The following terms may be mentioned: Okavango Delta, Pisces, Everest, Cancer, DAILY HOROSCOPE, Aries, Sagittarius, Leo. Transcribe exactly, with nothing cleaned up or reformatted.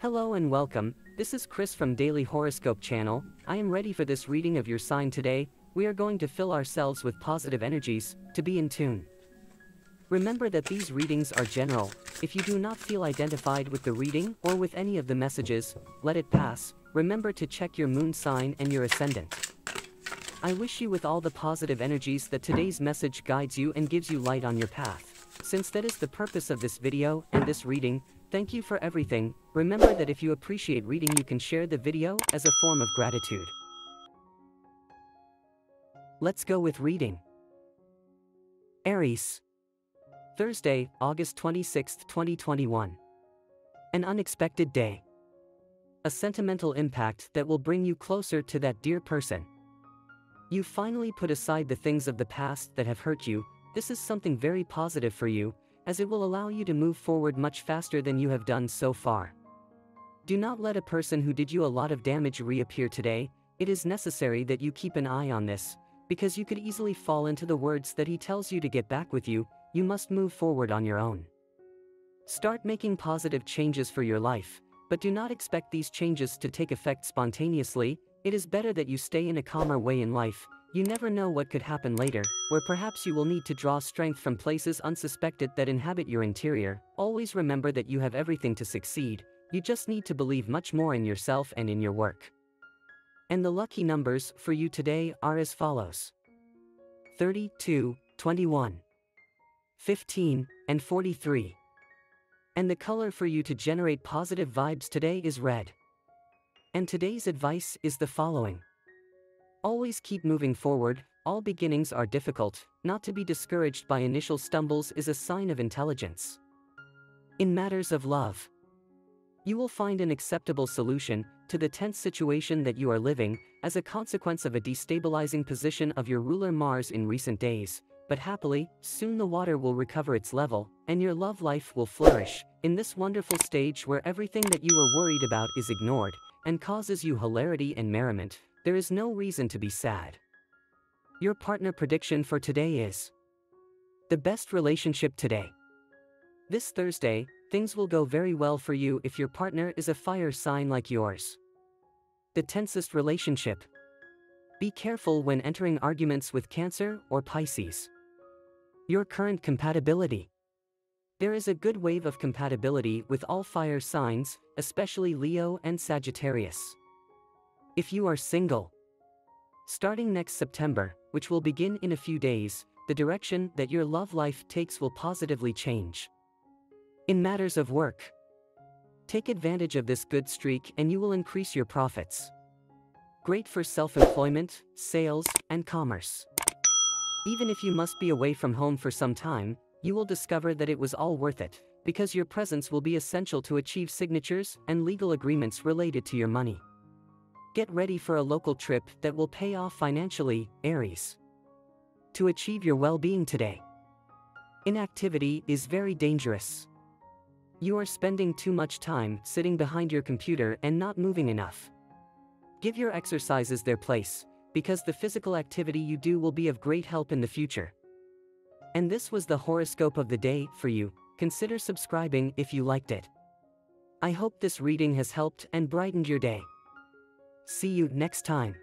Hello and welcome, this is Chris from Daily Horoscope Channel. I am ready for this reading of your sign today. We are going to fill ourselves with positive energies, to be in tune. Remember that these readings are general. If you do not feel identified with the reading or with any of the messages, let it pass. Remember to check your moon sign and your ascendant. I wish you with all the positive energies that today's message guides you and gives you light on your path. Since that is the purpose of this video and this reading, thank you for everything. Remember that if you appreciate reading, you can share the video as a form of gratitude. Let's go with reading. Aries. Thursday, August twenty-sixth, twenty twenty-one. An unexpected day. A sentimental impact that will bring you closer to that dear person. You finally put aside the things of the past that have hurt you. This is something very positive for you, as it will allow you to move forward much faster than you have done so far. Do not let a person who did you a lot of damage reappear today. It is necessary that you keep an eye on this, because you could easily fall into the words that he tells you to get back with you. You must move forward on your own. Start making positive changes for your life, but do not expect these changes to take effect spontaneously. It is better that you stay in a calmer way in life. You never know what could happen later, where perhaps you will need to draw strength from places unsuspected that inhabit your interior. Always remember that you have everything to succeed. You just need to believe much more in yourself and in your work. And the lucky numbers for you today are as follows: thirty-two, twenty-one, fifteen, and forty-three. And the color for you to generate positive vibes today is red. And today's advice is the following. Always keep moving forward. All beginnings are difficult. Not to be discouraged by initial stumbles is a sign of intelligence. In matters of love, you will find an acceptable solution to the tense situation that you are living as a consequence of a destabilizing position of your ruler Mars in recent days, but happily, soon the water will recover its level, and your love life will flourish, in this wonderful stage where everything that you were worried about is ignored, and causes you hilarity and merriment. There is no reason to be sad. Your partner prediction for today is the best relationship today. This Thursday, things will go very well for you if your partner is a fire sign like yours. The tensest relationship. Be careful when entering arguments with Cancer or Pisces. Your current compatibility. There is a good wave of compatibility with all fire signs, especially Leo and Sagittarius. If you are single, starting next September, which will begin in a few days, the direction that your love life takes will positively change. In matters of work, take advantage of this good streak and you will increase your profits. Great for self-employment, sales, and commerce. Even if you must be away from home for some time, you will discover that it was all worth it, because your presence will be essential to achieve signatures and legal agreements related to your money. Get ready for a local trip that will pay off financially, Aries. To achieve your well-being today, inactivity is very dangerous. You are spending too much time sitting behind your computer and not moving enough. Give your exercises their place, because the physical activity you do will be of great help in the future. And this was the horoscope of the day for you. Consider subscribing if you liked it. I hope this reading has helped and brightened your day. See you next time.